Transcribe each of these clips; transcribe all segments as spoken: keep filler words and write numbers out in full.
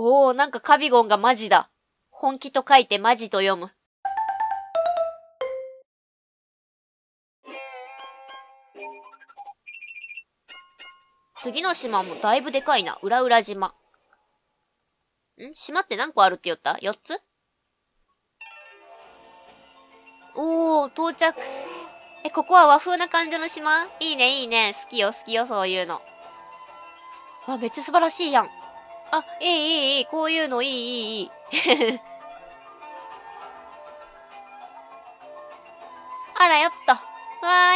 おー、なんかカビゴンがマジだ。本気と書いてマジと読む。次の島もだいぶでかいな。裏裏島。ん？島って何個あるって言った？ よっ つ？おー、到着。え、ここは和風な感じの島？いいね、いいね。好きよ、好きよ、そういうの。あ、めっちゃ素晴らしいやん。あ、いい、いい、いい。こういうのいい、いい、いい。あら、やった。わ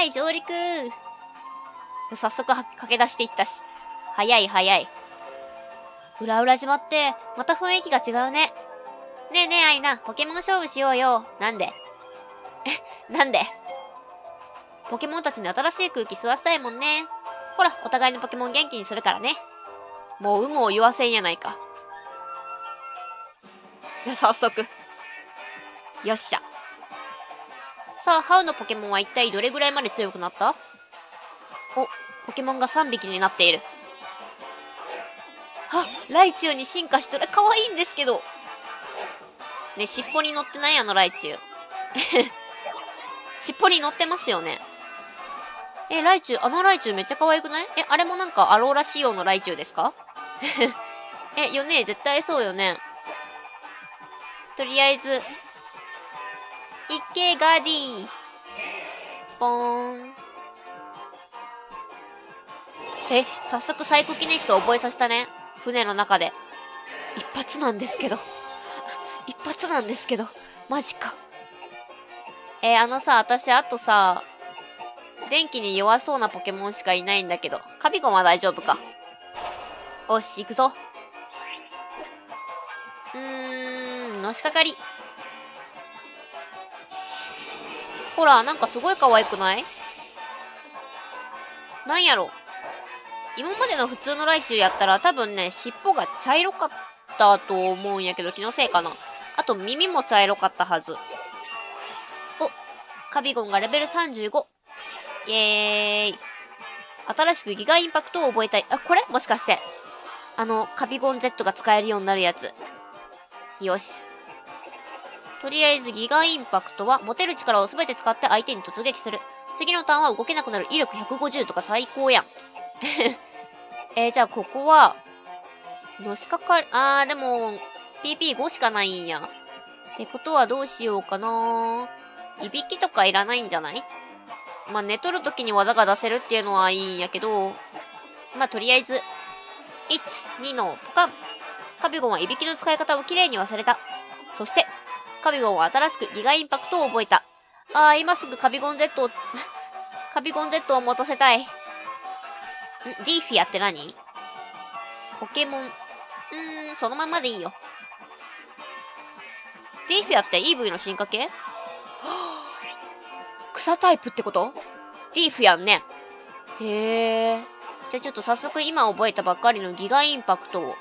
ーい、上陸。早速は駆け出していったし。早い、早い。裏裏島って、また雰囲気が違うね。ねえねえ、アイナ、ポケモン勝負しようよ。なんで？え、なんで？ポケモンたちに新しい空気吸わせたいもんね。ほら、お互いのポケモン元気にするからね。もう有無を言わせんやないか。早速。よっしゃ。さあ、ハウのポケモンは一体どれぐらいまで強くなった？お、ポケモンがさんびきになっている。あ、ライチュウに進化しとる。かわいいんですけど。ね、尻尾に乗ってないあのライチュウ。尻尾に乗ってますよね。え、ライチュウ、あのライチュウめっちゃ可愛くない？え、あれもなんかアローラ仕様のライチュウですか？え、よね、絶対そうよね。とりあえず、いけ、ガーディー。ポーン。え、早速サイコキネシスを覚えさせたね。船の中で。一発なんですけど。一発なんですけど。マジか。えー、あのさ、私、あとさ、電気に弱そうなポケモンしかいないんだけど、カビゴンは大丈夫か。よし、行くぞ。うーん、のしかかり。ほら、なんかすごい可愛くない？なんやろ。今までの普通のライチュウやったら多分ね、尻尾が茶色かったと思うんやけど、気のせいかな。あと耳も茶色かったはず。お、カビゴンがレベルさんじゅうご。イエーイ。新しくギガインパクトを覚えたい。あ、これもしかして。あの、カビゴン ゼット が使えるようになるやつ。よし。とりあえずギガインパクトは持てる力を全て使って相手に突撃する。次のターンは動けなくなる。威力ひゃくごじゅうとか最高やん。えー、じゃあここは、のしかかり、あー、でも、ピーピーご しかないんや。ってことはどうしようかな。いびきとかいらないんじゃない？まあ、寝とるときに技が出せるっていうのはいいんやけど、まあ、とりあえず、いち、にのポカン。カビゴンはいびきの使い方をきれいに忘れた。そして、カビゴンは新しくギガインパクトを覚えた。あー、今すぐカビゴン ゼット を、カビゴン ゼット を持たせたい。リーフィアって何？ポケモン。うーん、そのままでいいよ。リーフィアって イーブイ の進化系？草タイプってこと？リーフやんね。へえ。じゃあちょっと早速今覚えたばっかりのギガインパクトを。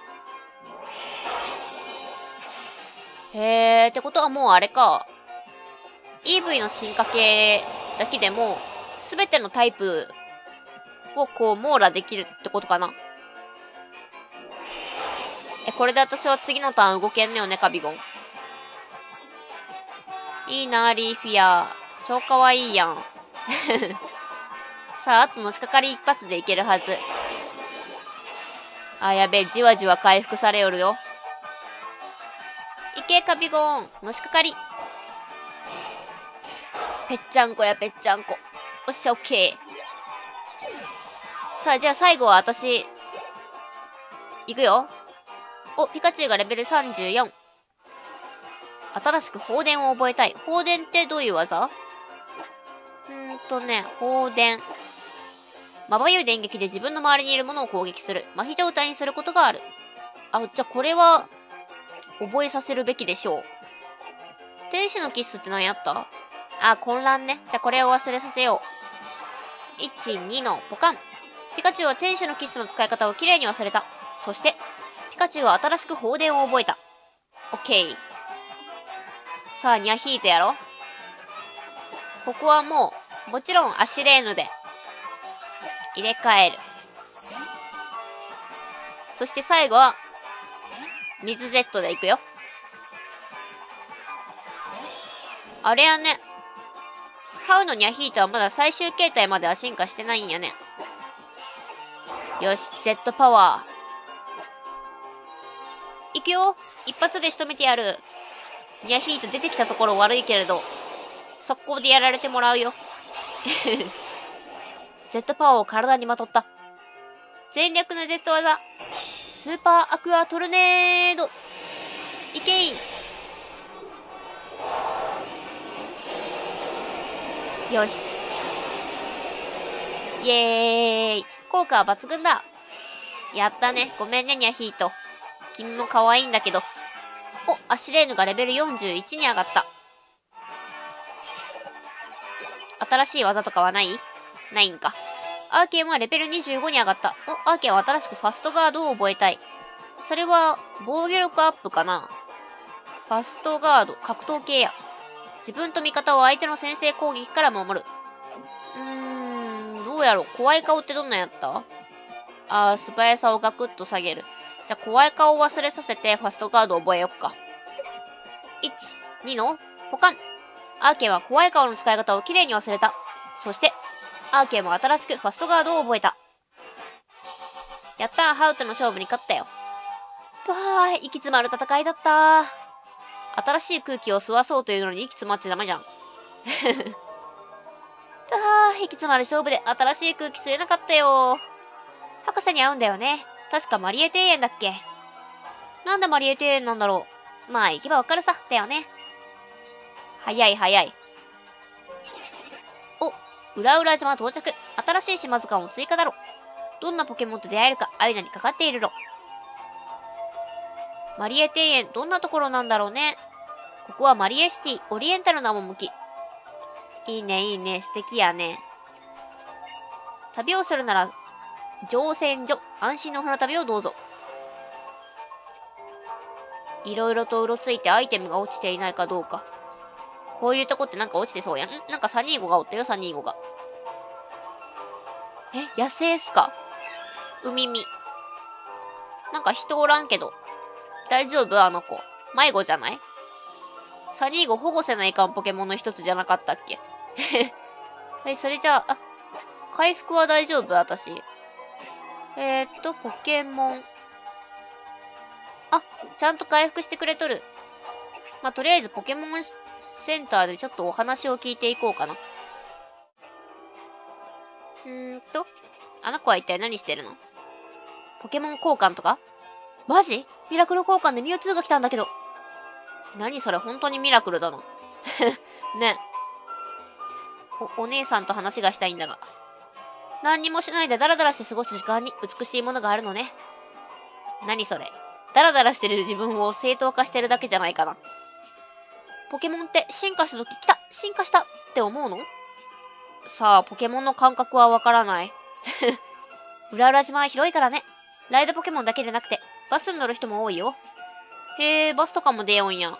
へえ。ってことはもうあれか。イーブイ の進化系だけでも、すべてのタイプ、をこう網羅できるってことかな。え、これで私は次のターン動けんねよね、カビゴン。いいな、リーフィア。超かわいいやん。さあ、あとのしかかり一発でいけるはず。あ、やべえ、じわじわ回復されよるよ。いけ、カビゴン。のしかかり。ぺっちゃんこや、ぺっちゃんこ。おっしゃ、オッケー。さあ、じゃあ最後は私、いくよ。お、ピカチュウがレベルさんじゅうよん。新しく放電を覚えたい。放電ってどういう技？うーんとね、放電。まばゆい電撃で自分の周りにいるものを攻撃する。麻痺状態にすることがある。あ、じゃあこれは、覚えさせるべきでしょう。天使のキスって何やった？あ、混乱ね。じゃあこれを忘れさせよう。いち、にのポカン。ピカチュウは天使のキスの使い方をきれいに忘れた。そして、ピカチュウは新しく放電を覚えた。オッケー。さあ、ニャヒートやろ。ここはもう、もちろんアシレーヌで、入れ替える。そして最後は、水 Z で行くよ。あれやね。ハウのニャヒートはまだ最終形態までは進化してないんやね。よし、Z パワー。いくよ。一発で仕留めてやる。ニャヒート出てきたところ悪いけれど、速攻でやられてもらうよ。Z パワーを体にまとった。全力の Z 技。スーパーアクアトルネード。いけい。よし。イエーイ。効果は抜群だ。やったね。ごめんね、ニャヒート。君も可愛いんだけど。お、アシレーヌがレベルよんじゅういちに上がった。新しい技とかはない？ないんか。アーケンはレベルにじゅうごに上がった。お、アーケンは新しくファストガードを覚えたい。それは、防御力アップかな？ファストガード、格闘系や。自分と味方を相手の先制攻撃から守る。うーん、どうやろう。怖い顔ってどんなんやった？あー、素早さをガクッと下げる。じゃあ、怖い顔を忘れさせて、ファストガードを覚えよっか。いち、にの、保管。アーケンは怖い顔の使い方をきれいに忘れた。そして、アーケンも新しくファストガードを覚えた。やったー、ハウとの勝負に勝ったよ。わー、息詰まる戦いだったー。新しい空気を吸わそうというのに息詰まっちゃダメじゃん。わー、息詰まる勝負で新しい空気吸えなかったよー。博士に会うんだよね。確かマリエ庭園だっけ。なんでマリエ庭園なんだろう。まあ行けばわかるさ、だよね。早い早い。裏裏島到着。新しい島図鑑を追加だろ。どんなポケモンと出会えるか、アイナにかかっているろ。マリエ庭園、どんなところなんだろうね。ここはマリエシティ、オリエンタルな趣。いいね、いいね、素敵やね。旅をするなら、乗船所、安心の船旅をどうぞ。いろいろとうろついてアイテムが落ちていないかどうか。こういうとこってなんか落ちてそうやん。なんかさんにーごがおったよ、さんにーごが。え、野生っすか？海見。なんか人おらんけど。大丈夫？あの子。迷子じゃない？さんにーご保護せないかんポケモンの一つじゃなかったっけ？はい、それじゃあ、あ、回復は大丈夫？私。えー、っと、ポケモン。あ、ちゃんと回復してくれとる。まあ、とりあえずポケモンセンターでちょっとお話を聞いていこうかな。うーんと、あの子は一体何してるの？ポケモン交換とか？マジ？ミラクル交換でミュウツーが来たんだけど。何それ、本当にミラクルだな。ね。お、お姉さんと話がしたいんだが。何にもしないでダラダラして過ごす時間に美しいものがあるのね。何それ。ダラダラしてる自分を正当化してるだけじゃないかな。ポケモンって進化したとき来た進化したって思うの？さあ、ポケモンの感覚はわからない。裏裏島は広いからね。ライドポケモンだけでなくて、バスに乗る人も多いよ。へえ、バスとかも出ようんや。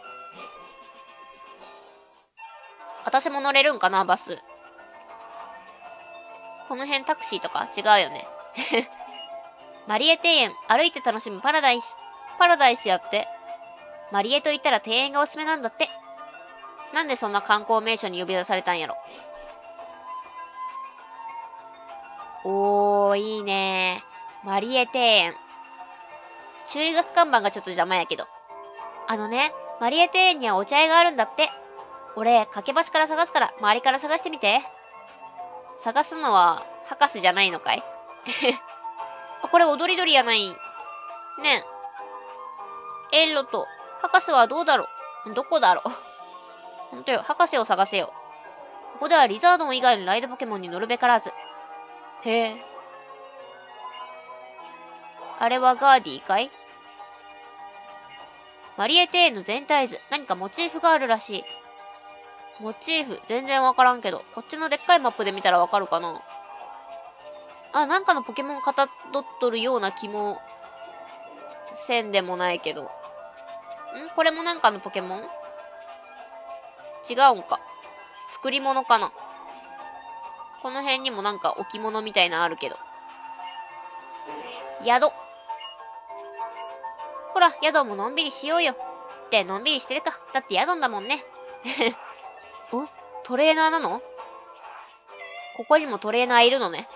私も乗れるんかな、バス。この辺タクシーとか違うよね。マリエ庭園、歩いて楽しむパラダイス。パラダイスやって。マリエと言ったら庭園がおすすめなんだって。なんでそんな観光名所に呼び出されたんやろ。おー、いいねー。マリエ庭園。注意書き看板がちょっと邪魔やけど。あのね、マリエ庭園にはお茶屋があるんだって。俺、架け橋から探すから、周りから探してみて。探すのは、博士じゃないのかい？あ、これ踊り鳥やないん。ねえ。エンロと、博士はどうだろう？どこだろう？ほんとよ、博士を探せよ。ここではリザードン以外のライドポケモンに乗るべからず。へえ。あれはガーディーかい？マリエ庭園の全体図、何かモチーフがあるらしい。モチーフ、全然わからんけど、こっちのでっかいマップで見たらわかるかな。あ、なんかのポケモンかたどっとるような気も、せんでもないけど。ん？これもなんかのポケモン？違うんか。作り物かな。この辺にもなんか置物みたいなのあるけど。宿。ほら、宿ものんびりしようよ。って、のんびりしてるか。だって宿んだもんね。ん？トレーナーなの？ここにもトレーナーいるのね。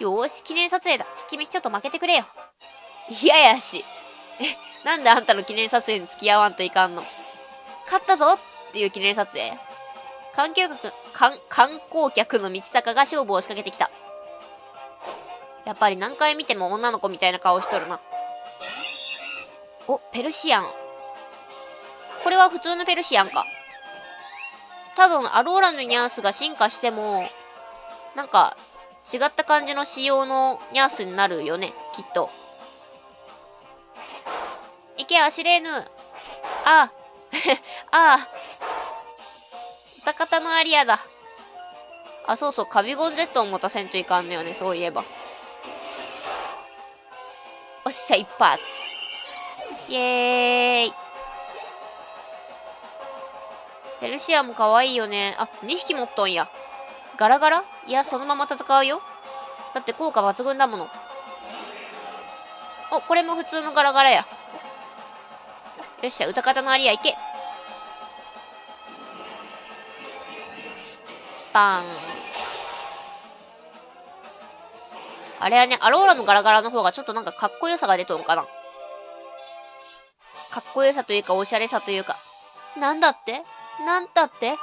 よーし、記念撮影だ。君、ちょっと負けてくれよ。嫌やし。え、なんであんたの記念撮影に付き合わんといかんの？勝ったぞっていう記念撮影。観光客、観、観光客の道高が勝負を仕掛けてきた。やっぱり何回見ても女の子みたいな顔しとるな。お、ペルシアン。これは普通のペルシアンか。多分、アローラのニャースが進化しても、なんか、違った感じの仕様のニャースになるよね、きっと。いけ、アシレーヌ。ああ、ああ。歌方のアリアだ。あ、そうそう、カビゴン Z を持たせんといかんのよね、そういえば。おっしゃ、一発。イエーイ。ペルシアも可愛いよね。あ、にひき持っとんや。ガラガラ？いや、そのまま戦うよ。だって効果抜群だもの。お、これも普通のガラガラや。よっしゃ、歌方のアリアいけ。バーン。あれはね、アローラのガラガラの方がちょっとなんかかっこよさが出とんかな。かっこよさというか、おしゃれさというか。なんだってなんだって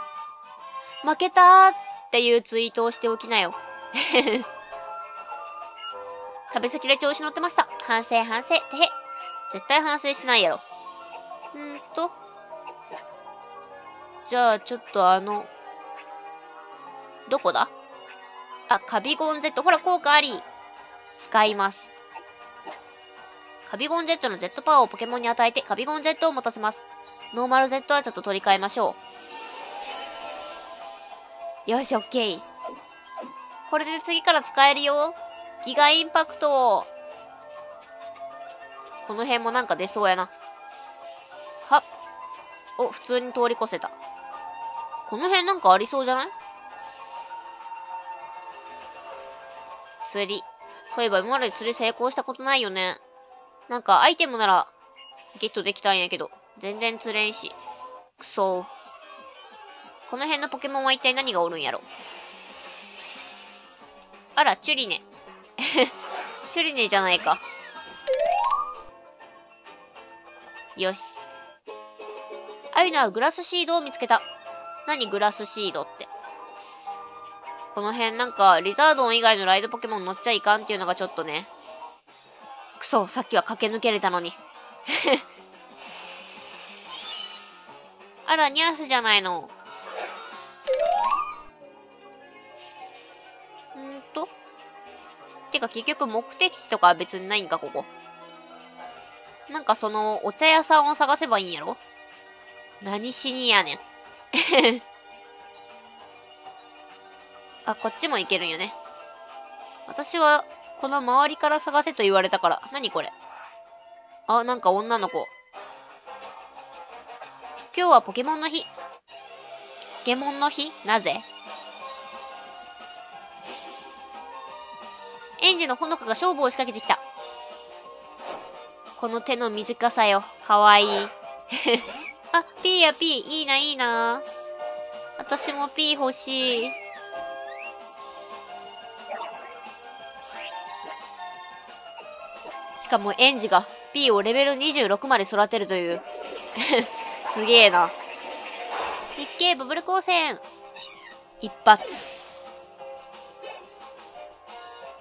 負けたーっていうツイートをしておきなよ。食べ先で調子乗ってました。反省反省。てへ。絶対反省してないやろ。んーと。じゃあ、ちょっとあの、どこだ？あ、カビゴン Z。ほら、効果あり。使います。カビゴン Z の Z パワーをポケモンに与えて、カビゴン Z を持たせます。ノーマル Z はちょっと取り替えましょう。よし、オッケー。これで次から使えるよ。ギガインパクト。この辺もなんか出そうやな。はっ。お、普通に通り越せた。この辺なんかありそうじゃない？釣り。そういえば今まで釣り成功したことないよね。なんかアイテムならゲットできたんやけど、全然釣れんし。くそー。この辺のポケモンは一体何がおるんやろ。あら、チュリネ。チュリネじゃないか。よし。アユナはグラスシードを見つけた。何グラスシードって。この辺なんか、リザードン以外のライドポケモン乗っちゃいかんっていうのがちょっとね。くそ、さっきは駆け抜けれたのに。あら、ニャースじゃないの。んーと。てか結局目的地とかは別にないんか、ここ。なんかその、お茶屋さんを探せばいいんやろ？何しにやねん。あ、こっちも行けるんよね。私は、この周りから探せと言われたから。何これ？あ、なんか女の子。今日はポケモンの日。ポケモンの日？なぜ？園児のほのかが勝負を仕掛けてきた。この手の短さよ。かわいい。あ、ピーやピー。いいな、いいな。私もピー欲しい。しかも園児が ピー をレベルにじゅうろくまで育てるという。すげえな。日系バブル光線。一発。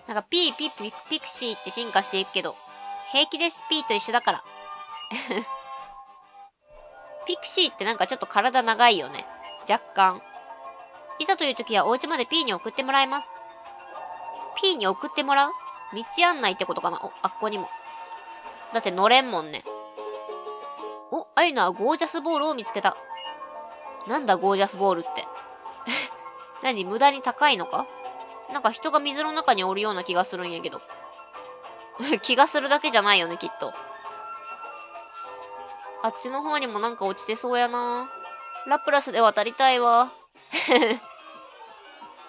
なんか ピー、ピー、ピクシーって進化していくけど、平気です。ピー と一緒だから。ピクシーってなんかちょっと体長いよね。若干。いざという時はお家まで ピー に送ってもらいます。ピー に送ってもらう？道案内ってことかな。お、あっこにも。だって乗れんもんね。お、アユナはゴージャスボールを見つけた。なんだゴージャスボールって。何、無駄に高いのか？なんか人が水の中におるような気がするんやけど。気がするだけじゃないよね、きっと。あっちの方にもなんか落ちてそうやな。ラプラスで渡りたいわ。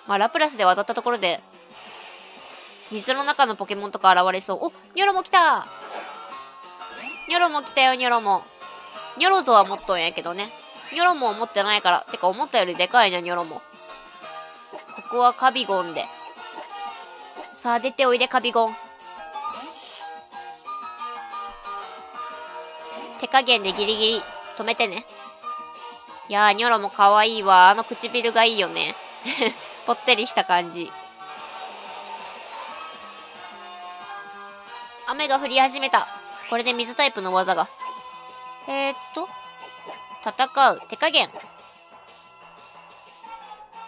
まあ、ラプラスで渡ったところで、水の中のポケモンとか現れそう。お、ニョロも来た。ニョロも来たよ、ニョロも。ニョロゾは持っとんやけどね。ニョロも持ってないから。てか、思ったよりでかいな、ニョロも。ここはカビゴンで。さあ、出ておいで、カビゴン。手加減でギリギリ止めてね。いやー、ニョロも可愛いわ。あの唇がいいよね。ぽってりした感じ。雨が降り始めた。これで水タイプの技が。えー、っと、戦う。手加減。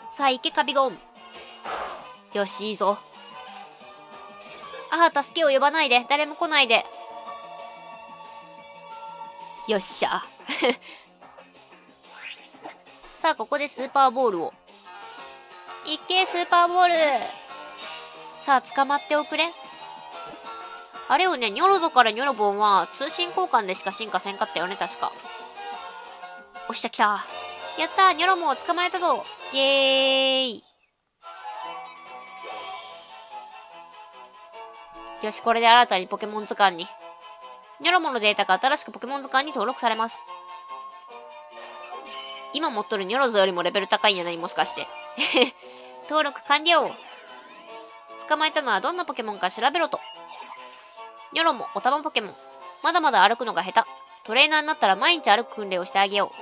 さあ、行け、カビゴン。よし、いいぞ。ああ、助けを呼ばないで。誰も来ないで。よっしゃ。さあ、ここでスーパーボールを。いけ、スーパーボール。さあ、捕まっておくれ。あれをね、ニョロゾからニョロボンは通信交換でしか進化せんかったよね、確か。おっしゃ、来た。やったー、ニョロモンを捕まえたぞ。イエーイ。よし、これで新たにポケモン図鑑に。ニョロモンのデータが新しくポケモン図鑑に登録されます。今持っとるニョロゾよりもレベル高いんやなに、もしかして。登録完了。捕まえたのはどんなポケモンか調べろと。ニョロもおたまポケモン。まだまだ歩くのが下手。トレーナーになったら毎日歩く訓練をしてあげよう。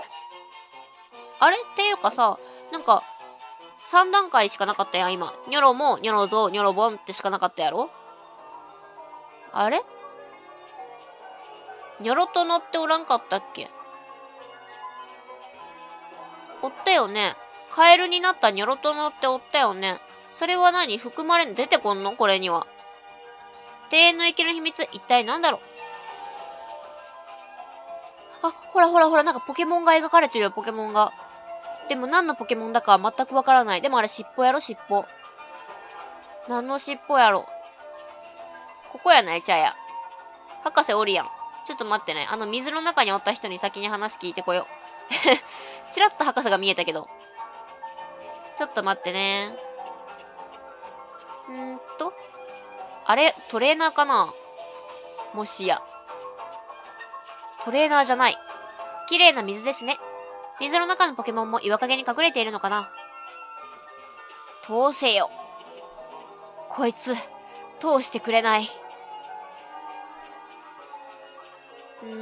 あれっていうかさ、なんか、さん段階しかなかったやん、今。ニョロも、ニョロゾ、ニョロボンってしかなかったやろ？あれ？ニョロトノっておらんかったっけ？おったよね。カエルになったニョロトノっておったよね。それは何？含まれん、出てこんの？これには。庭園の池の秘密、一体何だろう？あ、ほらほらほら、なんかポケモンが描かれてるよ、ポケモンが。でも何のポケモンだかは全くわからない。でもあれ尻尾やろ、尻尾。何の尻尾やろ。ここやない、ちゃや。博士おるやん。ちょっと待ってね。あの水の中におった人に先に話聞いてこよう。チラッと博士が見えたけど。ちょっと待ってね。んーと。あれ、トレーナーかな？もしや。トレーナーじゃない。綺麗な水ですね。水の中のポケモンも岩陰に隠れているのかな？通せよ。こいつ、通してくれない。ん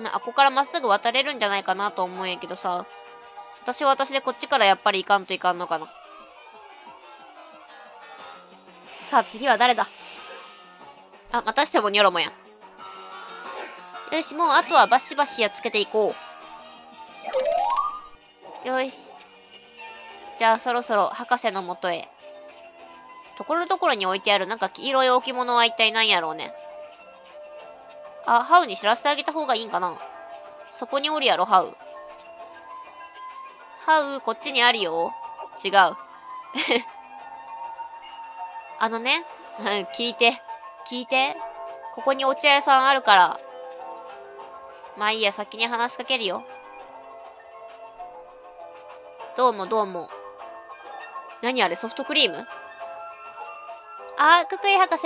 ー、あ、ここからまっすぐ渡れるんじゃないかなと思うんやけどさ。私は私でこっちからやっぱり行かんといかんのかな。さあ、次は誰だ？あ、またしてもニョロもやん。よし、もうあとはバシバシやっつけていこう。よし。じゃあそろそろ博士のもとへ。ところどころに置いてあるなんか黄色い置物は一体何やろうね。あ、ハウに知らせてあげた方がいいんかな。そこにおるやろ、ハウ。ハウ、こっちにあるよ。違う。あのね、聞いて。聞いて。ここにお茶屋さんあるから。まあいいや、先に話しかけるよ。どうもどうも。何あれ、ソフトクリーム？あー、ククイ博士。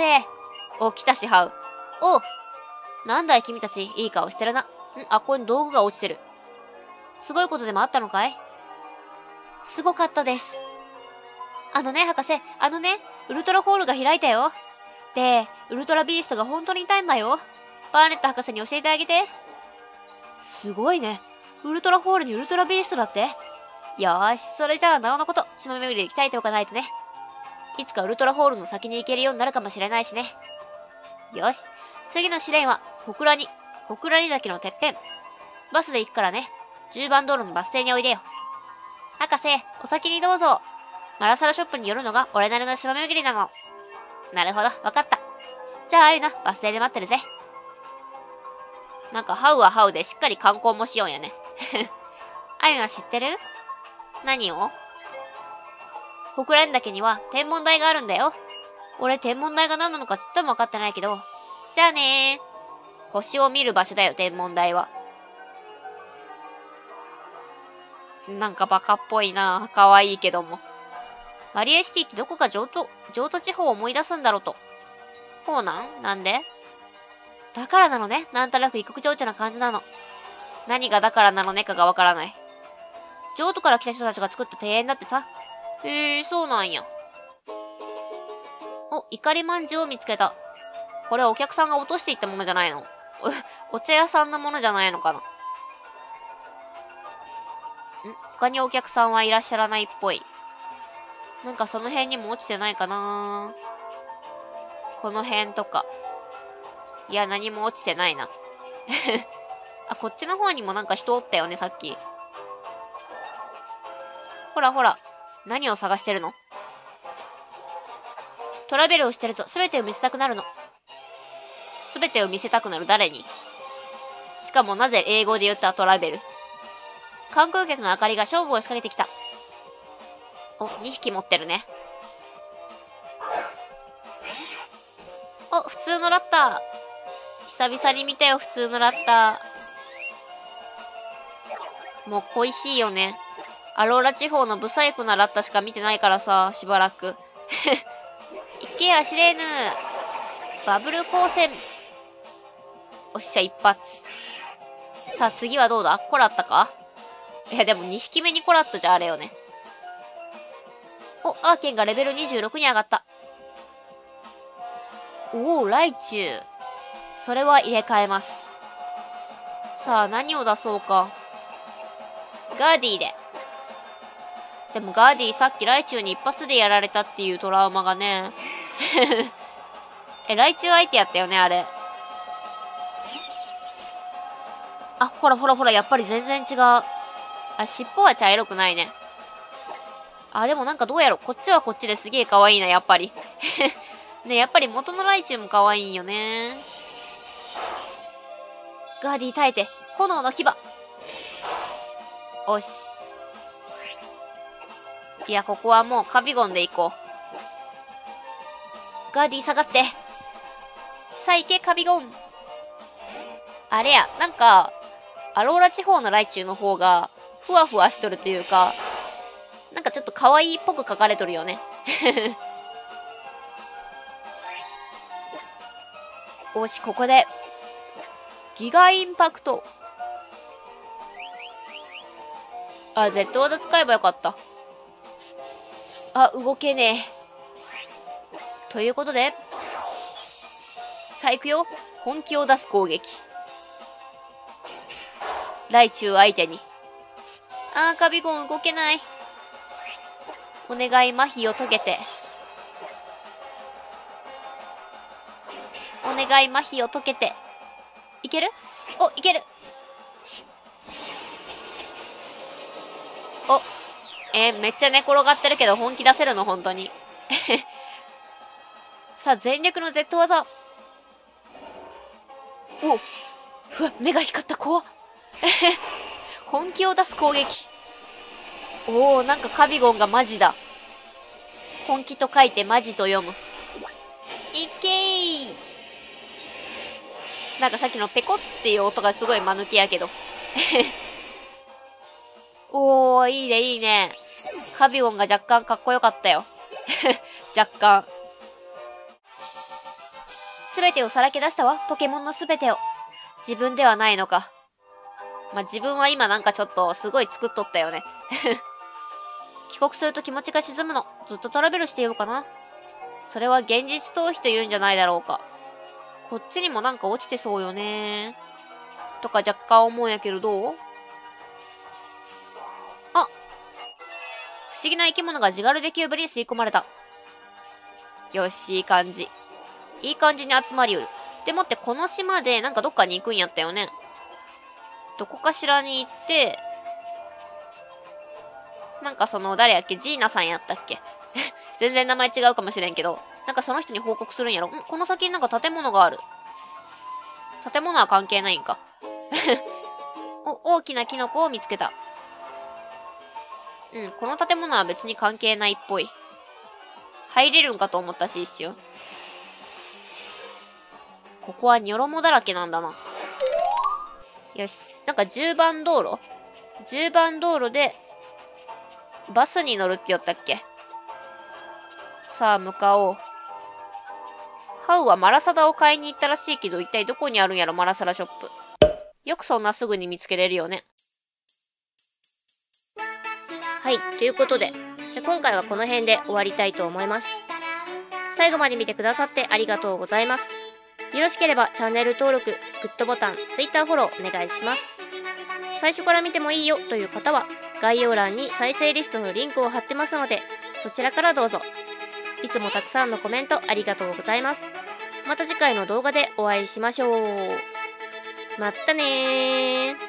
お、来たし、ハウ。おう。なんだい、君たち。いい顔してるな。ん、あ、ここに道具が落ちてる。すごいことでもあったのかい？すごかったです。あのね、博士。あのね、ウルトラホールが開いたよ。で、ウルトラビーストが本当にいたんだよ。バーネット博士に教えてあげて。すごいね。ウルトラホールにウルトラビーストだって。よーし、それじゃあなおのこと、島巡りで鍛えておかないとね。いつかウルトラホールの先に行けるようになるかもしれないしね。よし、次の試練は、小倉に、小倉に岳のてっぺん。バスで行くからね。じゅうばん道路のバス停においでよ。博士、お先にどうぞ。マラサラショップに寄るのが俺なりの島巡りなの。なるほど、わかった。じゃあ、あゆな、バス停で待ってるぜ。なんか、ハウはハウでしっかり観光もしようんやね。あゆな知ってる？何を？小倉に岳には天文台があるんだよ。俺、天文台が何なのかちっともわかってないけど。じゃあねー。星を見る場所だよ、天文台は。なんかバカっぽいな。かわいいけども。マリエシティってどこか上都、上都地方を思い出すんだろうと。こうなん？なんで？だからなのね。なんとなく異国情緒な感じなの。何がだからなのねかがわからない。譲渡から来た人たちが作った庭園だってさ。へえ、そうなんや。お、怒りまんじゅうを見つけた。これはお客さんが落としていったものじゃないの。お、お茶屋さんのものじゃないのかな。ん、他にお客さんはいらっしゃらないっぽい。なんかその辺にも落ちてないかな。この辺とか。いや、何も落ちてないな。あ、こっちの方にもなんか人おったよね、さっき。ほらほら。何を探してるの？トラベルをしてると全てを見せたくなるの。全てを見せたくなる誰に？しかもなぜ英語で言ったトラベル？観光客の明かりが勝負を仕掛けてきた。お、にひき持ってるね。お、普通のラッター。久々に見たよ、普通のラッター。もう恋しいよね。アローラ地方のブサイクなラッタしか見てないからさ、しばらく。行けや、シレーヌ。バブル光線。おっしゃ、一発。さあ、次はどうだ？コラッタか？いや、でもにひきめにコラッタじゃあれよね。お、アーケンがレベルにじゅうろくに上がった。おお、ライチュウ。それは入れ替えます。さあ、何を出そうか。ガーディーで。でもガーディーさっきライチュウに一発でやられたっていうトラウマがね。え、ライチュウ相手やったよね、あれ。あ、ほらほらほら、やっぱり全然違う。あ、尻尾は茶色くないね。あ、でもなんかどうやろ。こっちはこっちですげえ可愛いな、やっぱり。ね、やっぱり元のライチュウも可愛いよね。ガーディー耐えて、炎の牙。おし。いや、ここはもうカビゴンで行こう。ガーディー下がって。さあ行け、カビゴン。あれや、なんか、アローラ地方のライチュウの方が、ふわふわしとるというか、なんかちょっと可愛いっぽく描かれとるよね。おし、ここで。ギガインパクト。あ、Z 技使えばよかった。あ、動けねえ。ということで、さあ行くよ。本気を出す攻撃。ライチュウ相手に。あー、カビゴン動けない。お願い、麻痺を解けて。お願い、麻痺を解けて。いける？お、いける。お、えー、めっちゃ寝転がってるけど本気出せるの本当に。さあ、全力の Z 技。おう、うわ、目が光った、怖っ。本気を出す攻撃。おー、なんかカビゴンがマジだ。本気と書いてマジと読む。いけー。なんかさっきのペコっていう音がすごい間抜けやけど。おー、いいね、いいね。カビゴンが若干かっこよかったよ。若干。すべてをさらけ出したわ、ポケモンのすべてを。自分ではないのか。まあ、自分は今なんかちょっとすごい作っとったよね。帰国すると気持ちが沈むの。ずっとトラベルしてようかな。それは現実逃避と言うんじゃないだろうか。こっちにもなんか落ちてそうよね。とか若干思うんやけどどう？不思議な生き物がジガルデキューブに吸い込まれた。よし、いい感じ。いい感じに集まりうる。でもって、この島でなんかどっかに行くんやったよね。どこかしらに行って、なんかその、誰やっけ？ジーナさんやったっけ？全然名前違うかもしれんけど、なんかその人に報告するんやろ。ん？この先になんか建物がある。建物は関係ないんか。お、大きなキノコを見つけた。うん、この建物は別に関係ないっぽい。入れるんかと思ったし、一瞬。ここはニョロモだらけなんだな。よし。なんかじゅうばん道路？ じゅう 番道路で、バスに乗るって言ったっけ？さあ、向かおう。ハウはマラサダを買いに行ったらしいけど、一体どこにあるんやろマラサダショップ。よくそんなすぐに見つけれるよね。はい、ということで、じゃあ今回はこの辺で終わりたいと思います。最後まで見てくださってありがとうございます。よろしければチャンネル登録、グッドボタン、Twitter フォローお願いします。最初から見てもいいよという方は、概要欄に再生リストのリンクを貼ってますので、そちらからどうぞ。いつもたくさんのコメントありがとうございます。また次回の動画でお会いしましょう。まったねー。